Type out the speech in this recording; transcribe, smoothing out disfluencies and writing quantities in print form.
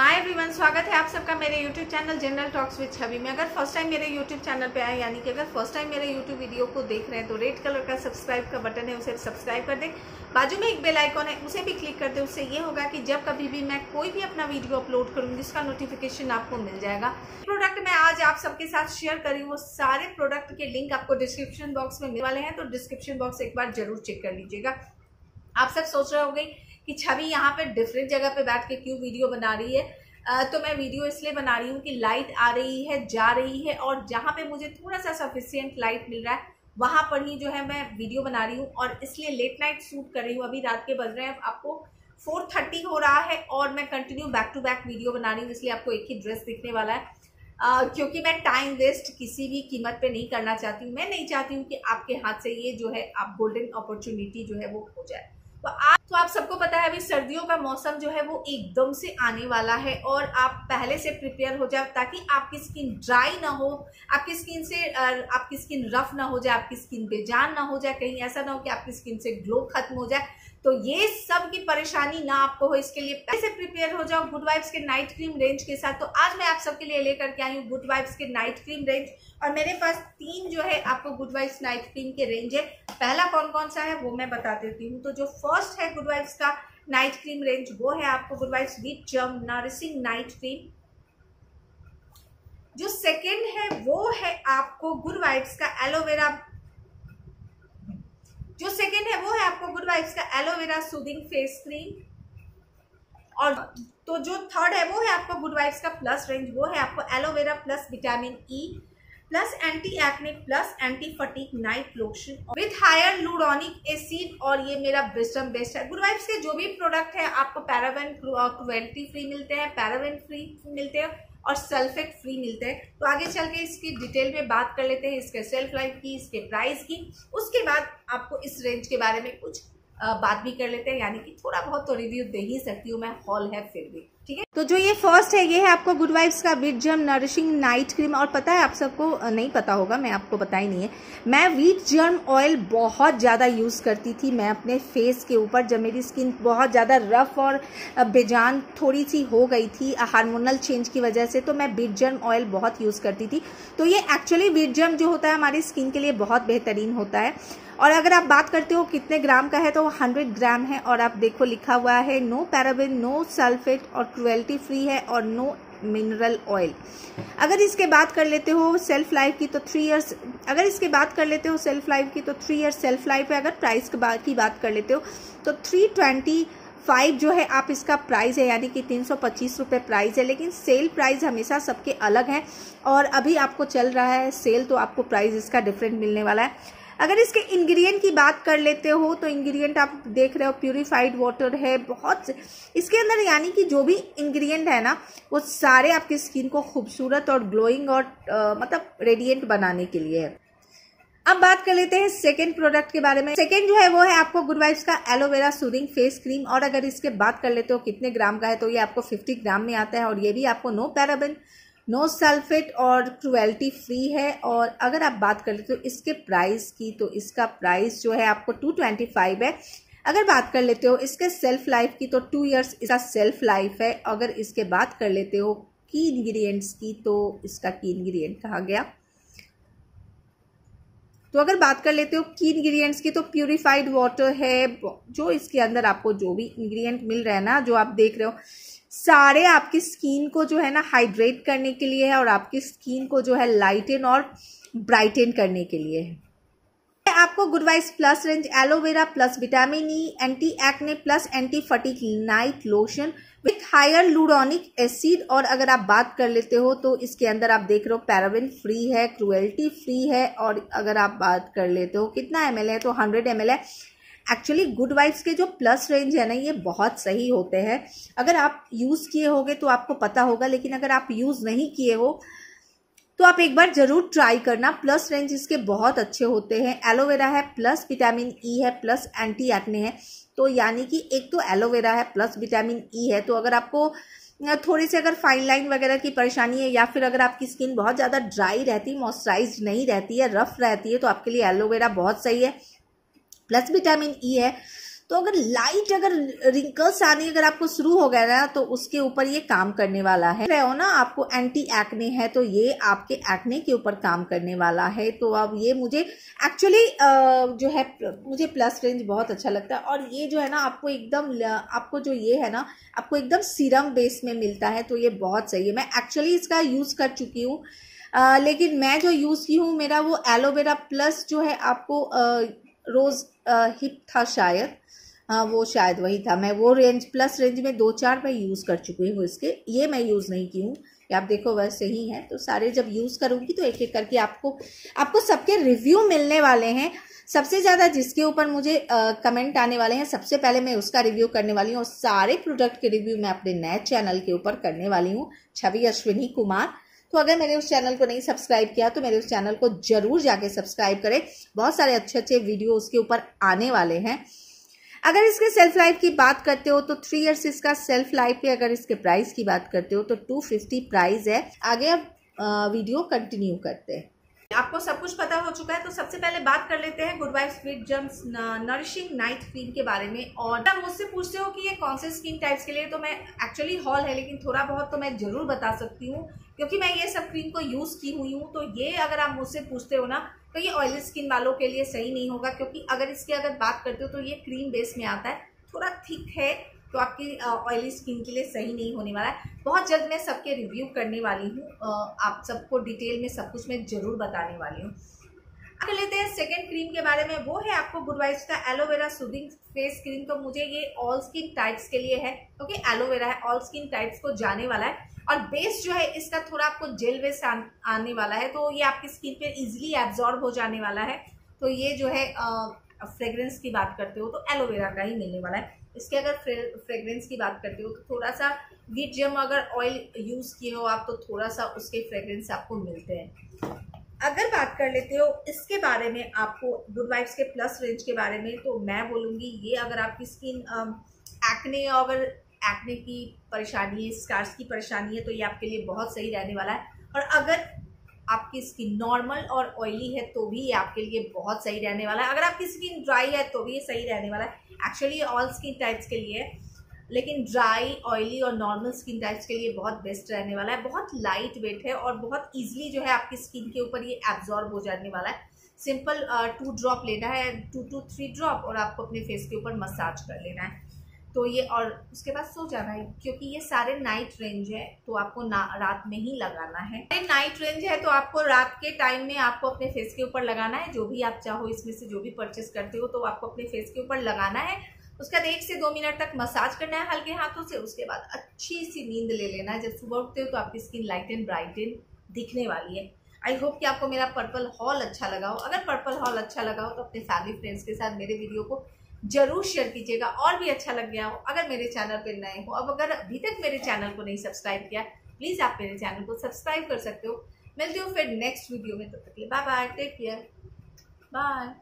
Hi everyone, स्वागत है आप सबका मेरे YouTube channel general talks with Chhabi में। अगर फर्स्ट टाइम मेरे यूट्यूब चैनल पे आए, यानी कि अगर फर्स्ट टाइम मेरे यूट्यूब वीडियो को देख रहे हैं तो रेड कलर का सब्सक्राइब का बटन है, उसे सब्सक्राइब कर दें। बाजू में एक बेल आइकॉन है, उसे भी क्लिक कर दें। उससे ये होगा कि जब कभी भी मैं कोई भी अपना वीडियो अपलोड करूँगी उसका नोटिफिकेशन आपको मिल जाएगा। प्रोडक्ट मैं आज आप सबके साथ शेयर करी, वो सारे प्रोडक्ट के लिंक आपको डिस्क्रिप्शन बॉक्स में मिलने वाले हैं, तो डिस्क्रिप्शन बॉक्स एक बार जरूर चेक कर लीजिएगा। आप सब सोच रहे होंगे कि छवि यहाँ पे डिफरेंट जगह पे बैठ के क्यों वीडियो बना रही है, तो मैं वीडियो इसलिए बना रही हूँ कि लाइट आ रही है, जा रही है, और जहाँ पे मुझे थोड़ा सा सफिशियंट लाइट मिल रहा है वहाँ पर ही जो है मैं वीडियो बना रही हूँ, और इसलिए लेट नाइट शूट कर रही हूँ। अभी रात के बज रहे हैं, आपको 4:30 हो रहा है और मैं continue back to back video बना रही हूँ, इसलिए आपको एक ही ड्रेस दिखने वाला है, क्योंकि मैं टाइम वेस्ट किसी भी कीमत पे नहीं करना चाहती हूँ। मैं नहीं चाहती हूँ कि आपके हाथ से ये जो है आप गोल्डन अपॉर्चुनिटी जो है वो हो जाए। तो आप सबको पता है अभी सर्दियों का मौसम जो है वो एकदम से आने वाला है, और आप पहले से प्रिपेयर हो जाओ ताकि आपकी स्किन ड्राई ना हो, आपकी स्किन रफ ना हो जाए, आपकी स्किन बेजान ना हो जाए, कहीं ऐसा ना हो कि आपकी स्किन से ग्लो खत्म हो जाए। तो ये सब की परेशानी ना आपको हो, इसके लिए पहले से प्रिपेयर हो जाओ गुड वाइब्स के नाइट क्रीम रेंज के साथ। तो आज मैं आप सबके लिए लेकर के आई हूँ गुड वाइब्स के नाइट क्रीम रेंज, और मेरे पास 3 जो है आपको गुड वाइब्स नाइट क्रीम के रेंज है। पहला कौन कौन सा है वो मैं बता देती हूँ। तो जो फर्स्ट है गुड वाइब्स का नाइट क्रीम रेंज वो है आपको good vibes wheatgerm nourishing night cream. जो सेकेंड है वो है आपको गुड वाइब्स का एलोवेरा, गुड वाइब्स का एलोवेरा सूदिंग फेस क्रीम। और तो जो थर्ड है वो है आपको गुड वाइब्स का प्लस रेंज, वो है आपको aloe vera plus vitamin E plus anti acne plus anti fatigue night lotion with hyaluronic acid, और ये मेरा ब्रिस्टम बेस्ट है। गुड वाइब्स के जो भी प्रोडक्ट है आपको पैराबेन 20 फ्री मिलते हैं, पैराबेन फ्री मिलते हैं और सल्फेट फ्री मिलते हैं। तो आगे चल के इसकी डिटेल में बात कर लेते हैं, इसके सेल्फ लाइफ की, इसके प्राइस की, उसके बाद आपको इस रेंज के बारे में कुछ बात भी कर लेते हैं, यानी कि थोड़ा बहुत तो रिव्यू दे ही सकती हूँ मैं, हॉल है फिर भी ठीक है। तो जो ये फर्स्ट है ये है आपको गुड वाइब्स का व्हीटगर्म नरिशिंग नाइट क्रीम। और पता है आप सबको, नहीं पता होगा, मैं आपको बताई नहीं है, मैं व्हीटगर्म ऑयल बहुत ज़्यादा यूज़ करती थी मैं अपने फेस के ऊपर जब मेरी स्किन बहुत ज़्यादा रफ और बेजान थोड़ी सी हो गई थी हार्मोनल चेंज की वजह से, तो मैं व्हीटगर्म ऑयल बहुत यूज़ करती थी। तो ये एक्चुअली व्हीटगर्म जो होता है हमारी स्किन के लिए बहुत बेहतरीन होता है। और अगर आप बात करते हो कितने ग्राम का है तो 100 ग्राम है, और आप देखो लिखा हुआ है नो पैराबेन, नो सल्फेट और क्रुएल्टी फ्री है और नो मिनरल ऑयल। अगर इसके बात कर लेते हो सेल्फ लाइफ की तो 3 इयर्स, अगर इसके बात कर लेते हो सेल्फ लाइफ की तो 3 इयर्स सेल्फ लाइफ है। अगर प्राइस की बात कर लेते हो तो 325 जो है आप इसका प्राइस है, यानी कि 325 रुपये प्राइस है, लेकिन सेल प्राइस हमेशा सबके अलग है, और अभी आपको चल रहा है सेल तो आपको प्राइस इसका डिफरेंट मिलने वाला है। अगर इसके इंग्रेडिएंट की बात कर लेते हो तो इंग्रेडिएंट आप देख रहे हो प्यूरिफाइड वाटर है बहुत इसके अंदर, यानी कि जो भी इंग्रेडिएंट है ना वो सारे आपकी स्किन को खूबसूरत और ग्लोइंग और मतलब रेडिएंट बनाने के लिए है। अब बात कर लेते हैं सेकेंड प्रोडक्ट के बारे में। सेकेंड जो है वो है आपको गुड वाइब्स का एलोवेरा सूदिंग फेस क्रीम, और अगर इसके बात कर लेते हो कितने ग्राम का है तो ये आपको 50 ग्राम में आता है, और ये भी आपको नो पैराबेन, नो सल्फेट और क्रुएल्टी फ्री है। और अगर आप बात कर लेते हो इसके प्राइस की तो इसका प्राइस जो है आपको 225 है। अगर बात कर लेते हो इसके सेल्फ लाइफ की तो 2 इयर्स इसका सेल्फ लाइफ है। अगर इसके बात कर लेते हो की इंग्रेडिएंट्स की तो इसका की इंग्रेडिएंट कहा गया, तो अगर बात कर लेते हो की इंग्रेडिएंट्स की तो प्यूरिफाइड वाटर है, जो इसके अंदर आपको जो भी इंग्रेडिएंट मिल रहा है ना जो आप देख रहे हो सारे आपकी स्किन को जो है ना हाइड्रेट करने के लिए है, और आपकी स्किन को जो है लाइटन और ब्राइटन करने के लिए है। आपको good vibes plus range aloe vera plus vitamin E anti acne plus anti fatigue night lotion with hyaluronic acid, और अगर आप बात कर लेते हो तो इसके अंदर आप देख रहे हो पैराबेन फ्री है, क्रुएल्टी फ्री है, और अगर आप बात कर लेते हो कितना ml है तो 100 ml है। एक्चुअली गुड वाइब्स के जो प्लस रेंज है ना ये बहुत सही होते हैं, अगर आप यूज़ किए होगे तो आपको पता होगा, लेकिन अगर आप यूज़ नहीं किए हो तो आप एक बार ज़रूर ट्राई करना। प्लस रेंज इसके बहुत अच्छे होते हैं, एलोवेरा है प्लस विटामिन ई है प्लस एंटी एक्ने है, तो यानी कि एक तो एलोवेरा है प्लस विटामिन ई है, तो अगर आपको थोड़ी सी अगर फाइन लाइन वगैरह की परेशानी है या फिर अगर आपकी स्किन बहुत ज़्यादा ड्राई रहती, मॉइस्चराइज नहीं रहती है, रफ रहती है, तो आपके लिए एलोवेरा बहुत सही है। प्लस विटामिन ई है तो अगर लाइट रिंकल्स आने अगर आपको शुरू हो गया ना तो उसके ऊपर ये काम करने वाला है। रहे हो ना आपको एंटी एक्ने है तो ये आपके एक्ने के ऊपर काम करने वाला है। तो अब ये मुझे एक्चुअली जो है मुझे प्लस रेंज बहुत अच्छा लगता है। और ये जो है ना आपको एकदम आपको जो ये है ना आपको एकदम सीरम बेस में मिलता है तो ये बहुत सही है। मैं एक्चुअली इसका यूज़ कर चुकी हूँ लेकिन मैं जो यूज़ की हूँ मेरा वो एलोवेरा प्लस जो है आपको रोज़ हिप था शायद, हाँ वो शायद वही था। मैं वो रेंज प्लस रेंज में दो चार मैं यूज़ कर चुकी हूँ इसके, ये मैं यूज़ नहीं की हूँ। आप देखो वैसे ही है तो सारे जब यूज़ करूँगी तो एक एक करके आपको सबके रिव्यू मिलने वाले हैं। सबसे ज़्यादा जिसके ऊपर मुझे कमेंट आने वाले हैं सबसे पहले मैं उसका रिव्यू करने वाली हूँ और सारे प्रोडक्ट के रिव्यू मैं अपने नए चैनल के ऊपर करने वाली हूँ, छवि अश्विनी कुमार। तो अगर मैंने उस चैनल को नहीं सब्सक्राइब किया तो मेरे उस चैनल को जरूर जाके सब्सक्राइब करें, बहुत सारे अच्छे अच्छे वीडियो उसके ऊपर आने वाले हैं। अगर इसके सेल्फ लाइफ की बात करते हो तो 3 इयर्स इसका सेल्फ लाइफ है। अगर इसके प्राइस की बात करते हो तो 250 प्राइस है। आगे अब वीडियो कंटिन्यू करते हैं। आपको सब कुछ पता हो चुका है तो सबसे पहले बात कर लेते हैं good vibes wheatgerm nourishing night cream के बारे में। और आप मुझसे पूछते हो कि ये कौन से स्किन टाइप्स के लिए, तो मैं एक्चुअली हॉल है लेकिन थोड़ा बहुत तो मैं जरूर बता सकती हूँ क्योंकि मैं ये सब क्रीम को यूज़ की हुई हूँ। तो ये अगर आप मुझसे पूछते हो ना तो ये ऑयली स्किन वालों के लिए सही नहीं होगा क्योंकि अगर इसकी बात करते हो तो ये क्रीम बेस में आता है, थोड़ा थिक है तो आपकी ऑयली स्किन के लिए सही नहीं होने वाला है। बहुत जल्द मैं सबके रिव्यू करने वाली हूँ, आप सबको डिटेल में सब कुछ मैं ज़रूर बताने वाली हूँ। आगे लेते हैं सेकेंड क्रीम के बारे में, वो है आपको गुड वाइब्स का एलोवेरा सूदिंग फेस क्रीम। तो मुझे ये ऑल स्किन टाइप्स के लिए है क्योंकि एलोवेरा है, ऑल स्किन टाइप्स को जाने वाला है। और बेस जो है इसका थोड़ा आपको जेल बेस आने वाला है तो ये आपकी स्किन पे इजीली एब्जॉर्ब हो जाने वाला है। तो ये जो है फ्रेग्रेंस की बात करते हो तो एलोवेरा का ही मिलने वाला है। इसके अगर फ्रेग्रेंस की बात करते हो तो थोड़ा सा व्हीटगर्म अगर ऑयल यूज़ किए हो आप तो थोड़ा सा उसके फ्रेग्रेंस आपको मिलते हैं। अगर बात कर लेते हो इसके बारे में आपको गुड वाइब्स के प्लस रेंज के बारे में तो मैं बोलूँगी ये अगर आपकी स्किन एक्ने अगर एक्ने की परेशानी है, स्कार्स की परेशानी है तो ये आपके लिए बहुत सही रहने वाला है। और अगर आपकी स्किन नॉर्मल और ऑयली है तो भी ये आपके लिए बहुत सही रहने वाला है। अगर आपकी स्किन ड्राई है तो भी ये सही रहने वाला है। एक्चुअली ऑल स्किन टाइप्स के लिए है लेकिन ड्राई, ऑयली और नॉर्मल स्किन टाइप्स के लिए बहुत बेस्ट रहने वाला है। बहुत लाइट वेट है और बहुत ईजिली जो है आपकी स्किन के ऊपर ये एब्जॉर्ब हो जाने वाला है। सिंपल 2 ड्रॉप लेना है, 2 to 3 ड्रॉप, और आपको अपने फेस के ऊपर मसाज कर लेना है तो ये, और उसके बाद सो जाना है क्योंकि ये सारे नाइट रेंज है तो आपको रात में ही लगाना है। नाइट रेंज है तो आपको रात के टाइम में आपको अपने फेस के ऊपर लगाना है। जो भी आप चाहो इसमें से जो भी परचेस करते हो तो आपको अपने फेस के ऊपर लगाना है। उसके बाद 1 से 2 मिनट तक मसाज करना है हल्के हाथों से, उसके बाद अच्छी सी नींद ले लेना है। जब सुबह उठते हो तो आपकी skin light and bright and दिखने वाली है। आई होप कि आपको मेरा पर्पल हॉल अच्छा लगा हो। अगर पर्पल हॉल अच्छा लगा हो तो अपने फैमिली फ्रेंड्स के साथ मेरे वीडियो को जरूर शेयर कीजिएगा। और भी अच्छा लग गया हो, अगर मेरे चैनल पर नए हो, अब अगर अभी तक मेरे चैनल को नहीं सब्सक्राइब किया प्लीज़ आप मेरे चैनल को सब्सक्राइब कर सकते हो। मिलती हूँ फिर नेक्स्ट वीडियो में, तब तक के लिए bye bye, take care, bye.